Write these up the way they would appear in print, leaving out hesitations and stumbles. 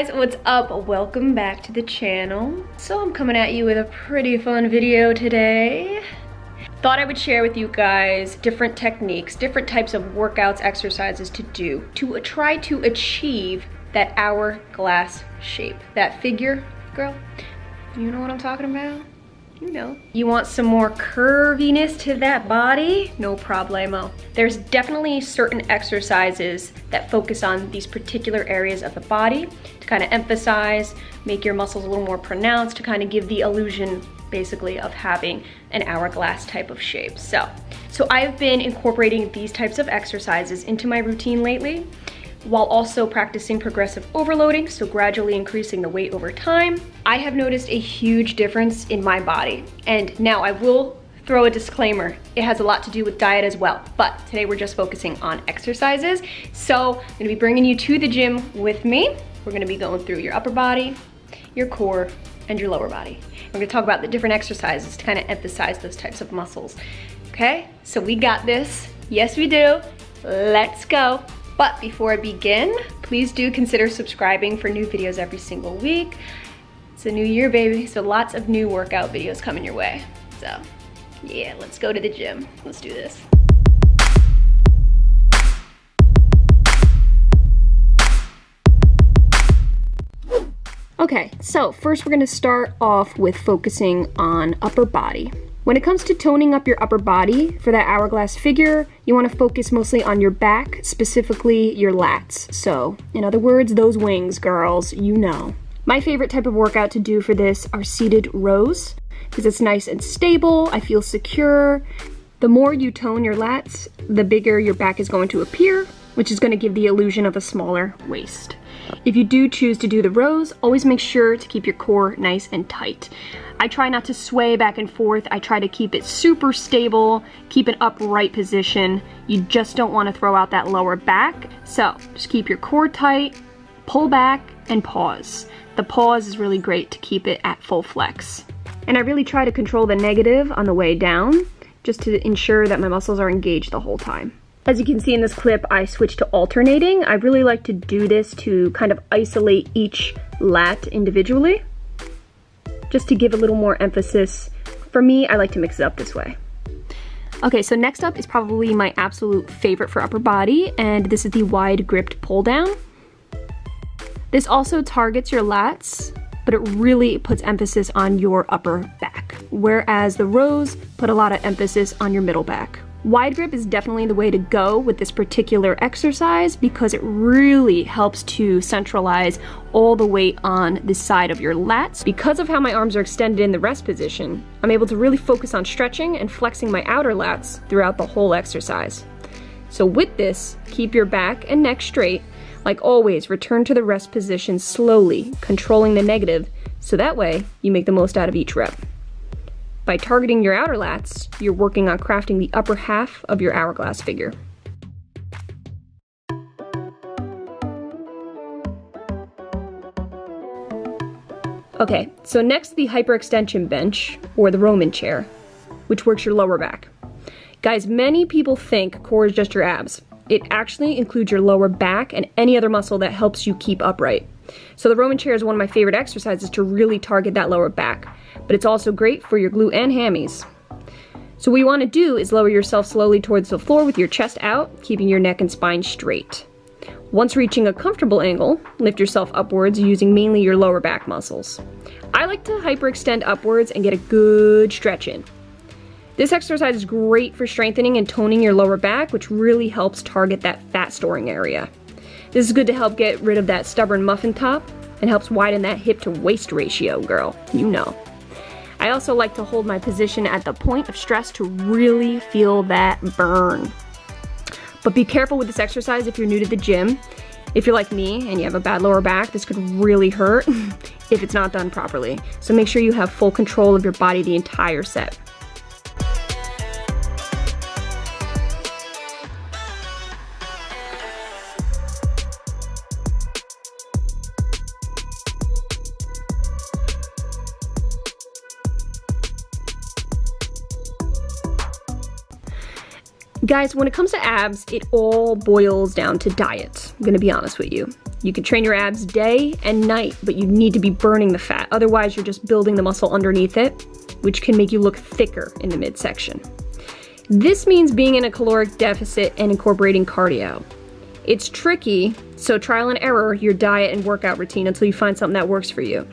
guys, what's up? Welcome back to the channel. So I'm coming at you with a pretty fun video today. Thought I would share with you guys different techniques, different types of workouts, exercises to do to try to achieve that hourglass shape, that figure, girl. You know what I'm talking about? You know. You want some more curviness to that body? No problemo. There's definitely certain exercises that focus on these particular areas of the body to kind of emphasize, make your muscles a little more pronounced, to kind of give the illusion basically of having an hourglass type of shape. So I've been incorporating these types of exercises into my routine lately, while also practicing progressive overloading, so gradually increasing the weight over time. I have noticed a huge difference in my body. And now I will throw a disclaimer. It has a lot to do with diet as well, but today we're just focusing on exercises. So I'm gonna be bringing you to the gym with me. We're gonna be going through your upper body, your core, and your lower body. We're gonna talk about the different exercises to kind of emphasize those types of muscles. Okay, so we got this. Yes, we do. Let's go. But before I begin, please do consider subscribing for new videos every single week. It's a new year, baby, so lots of new workout videos coming your way. So yeah, let's go to the gym. Let's do this. Okay, so first we're gonna start off with focusing on upper body. When it comes to toning up your upper body for that hourglass figure, you want to focus mostly on your back, specifically your lats. So, in other words, those wings, girls, you know. My favorite type of workout to do for this are seated rows, because it's nice and stable, I feel secure. The more you tone your lats, the bigger your back is going to appear, which is going to give the illusion of a smaller waist. If you do choose to do the rows, always make sure to keep your core nice and tight. I try not to sway back and forth. I try to keep it super stable, keep an upright position. You just don't want to throw out that lower back. So just keep your core tight, pull back, and pause. The pause is really great to keep it at full flex. And I really try to control the negative on the way down, just to ensure that my muscles are engaged the whole time. As you can see in this clip, I switched to alternating. I really like to do this to kind of isolate each lat individually, just to give a little more emphasis. For me, I like to mix it up this way. Okay, so next up is probably my absolute favorite for upper body, and this is the wide gripped pull down. This also targets your lats, but it really puts emphasis on your upper back, whereas the rows put a lot of emphasis on your middle back. Wide grip is definitely the way to go with this particular exercise because it really helps to centralize all the weight on the side of your lats. Because of how my arms are extended in the rest position, I'm able to really focus on stretching and flexing my outer lats throughout the whole exercise. So with this, keep your back and neck straight. Like always, return to the rest position slowly, controlling the negative, so that way you make the most out of each rep. By targeting your outer lats, you're working on crafting the upper half of your hourglass figure. Okay, so next the hyperextension bench, or the Roman chair, which works your lower back. Guys, many people think core is just your abs. It actually includes your lower back and any other muscle that helps you keep upright. So the Roman chair is one of my favorite exercises to really target that lower back, but it's also great for your glute and hammies. So what you want to do is lower yourself slowly towards the floor with your chest out, keeping your neck and spine straight. Once reaching a comfortable angle, lift yourself upwards using mainly your lower back muscles. I like to hyperextend upwards and get a good stretch in. This exercise is great for strengthening and toning your lower back, which really helps target that fat storing area. This is good to help get rid of that stubborn muffin top and helps widen that hip to waist ratio, girl, you know. I also like to hold my position at the point of stress to really feel that burn. But be careful with this exercise if you're new to the gym. If you're like me and you have a bad lower back, this could really hurt if it's not done properly. So make sure you have full control of your body the entire set. Guys, when it comes to abs, it all boils down to diet. I'm gonna be honest with you. You could train your abs day and night, but you need to be burning the fat. Otherwise, you're just building the muscle underneath it, which can make you look thicker in the midsection. This means being in a caloric deficit and incorporating cardio. It's tricky, so trial and error your diet and workout routine until you find something that works for you.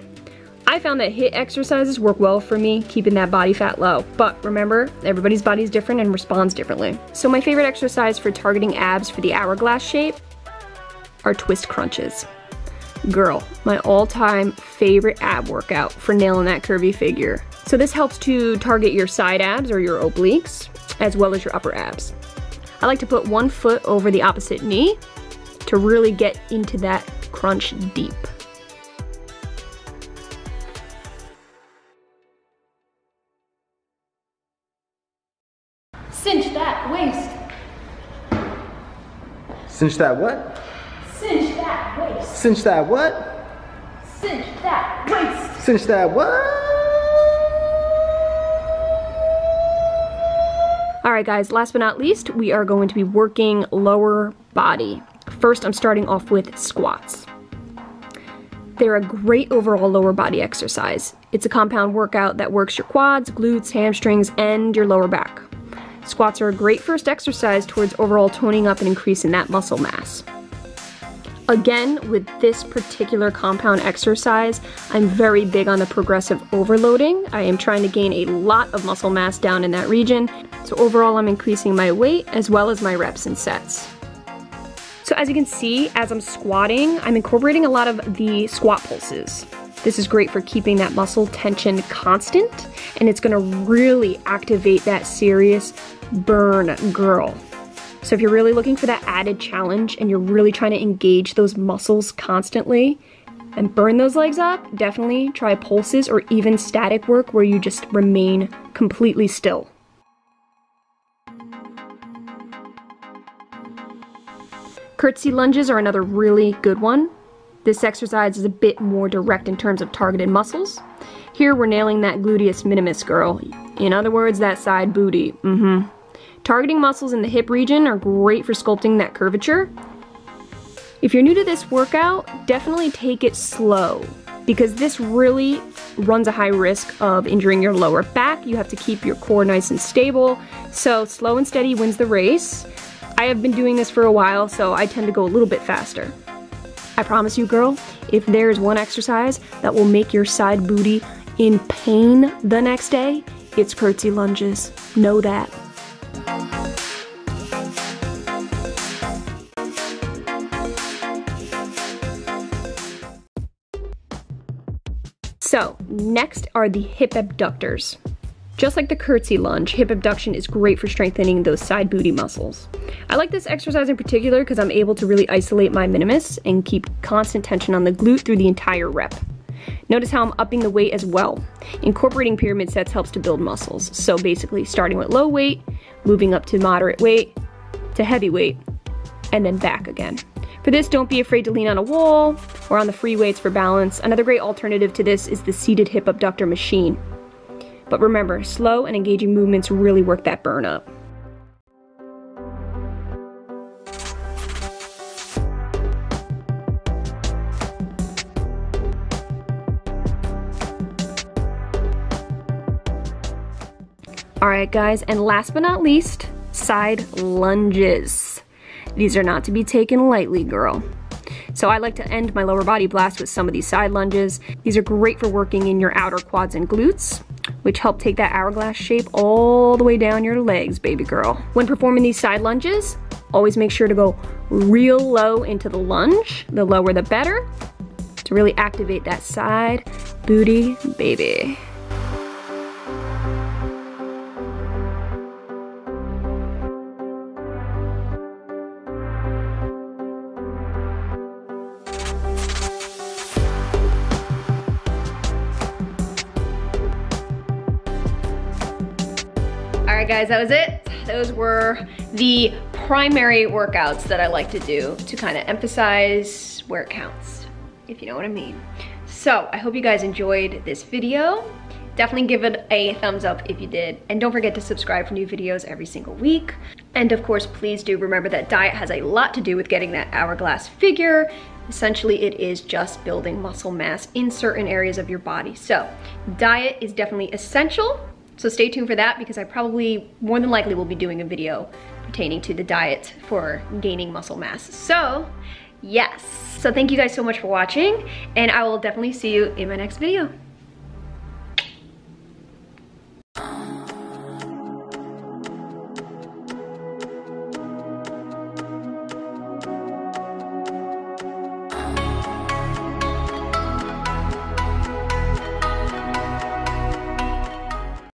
I found that HIIT exercises work well for me, keeping that body fat low. But remember, everybody's body is different and responds differently. So my favorite exercise for targeting abs for the hourglass shape are twist crunches. Girl, my all-time favorite ab workout for nailing that curvy figure. So this helps to target your side abs or your obliques, as well as your upper abs. I like to put one foot over the opposite knee to really get into that crunch deep. Cinch that waist. Cinch that what? Cinch that waist. Cinch that what? Cinch that waist. Cinch that what? Alright guys, last but not least, we are going to be working lower body. First, I'm starting off with squats. They're a great overall lower body exercise. It's a compound workout that works your quads, glutes, hamstrings, and your lower back. Squats are a great first exercise towards overall toning up and increasing that muscle mass. Again, with this particular compound exercise, I'm very big on the progressive overloading. I am trying to gain a lot of muscle mass down in that region. So overall, I'm increasing my weight as well as my reps and sets. So as you can see, as I'm squatting, I'm incorporating a lot of the squat pulses. This is great for keeping that muscle tension constant, and it's gonna really activate that serious burn, girl. So if you're really looking for that added challenge and you're really trying to engage those muscles constantly and burn those legs up, definitely try pulses or even static work where you just remain completely still. Curtsy lunges are another really good one. This exercise is a bit more direct in terms of targeted muscles. Here we're nailing that gluteus minimus, girl. In other words, that side booty. Targeting muscles in the hip region are great for sculpting that curvature. If you're new to this workout, definitely take it slow because this really runs a high risk of injuring your lower back. You have to keep your core nice and stable, so slow and steady wins the race. I have been doing this for a while, so I tend to go a little bit faster. I promise you, girl, if there is one exercise that will make your side booty in pain the next day, it's curtsy lunges. Know that. So, next are the hip abductors. Just like the curtsy lunge, hip abduction is great for strengthening those side booty muscles. I like this exercise in particular because I'm able to really isolate my minimus and keep constant tension on the glute through the entire rep. Notice how I'm upping the weight as well. Incorporating pyramid sets helps to build muscles. So basically starting with low weight, moving up to moderate weight, to heavy weight, and then back again. For this, don't be afraid to lean on a wall or on the free weights for balance. Another great alternative to this is the seated hip abductor machine. But remember, slow and engaging movements really work that burn up. All right, guys, and last but not least, side lunges. These are not to be taken lightly, girl. So I like to end my lower body blast with some of these side lunges. These are great for working in your outer quads and glutes, which help take that hourglass shape all the way down your legs, baby girl. When performing these side lunges, always make sure to go real low into the lunge. The lower the better, to really activate that side booty, baby. All right, guys, that was it. Those were the primary workouts that I like to do to kind of emphasize where it counts, if you know what I mean. So I hope you guys enjoyed this video. Definitely give it a thumbs up if you did. And don't forget to subscribe for new videos every single week. And of course, please do remember that diet has a lot to do with getting that hourglass figure. Essentially, it is just building muscle mass in certain areas of your body. So diet is definitely essential. So stay tuned for that, because I probably more than likely will be doing a video pertaining to the diet for gaining muscle mass. So yes, so thank you guys so much for watching, and I will definitely see you in my next video.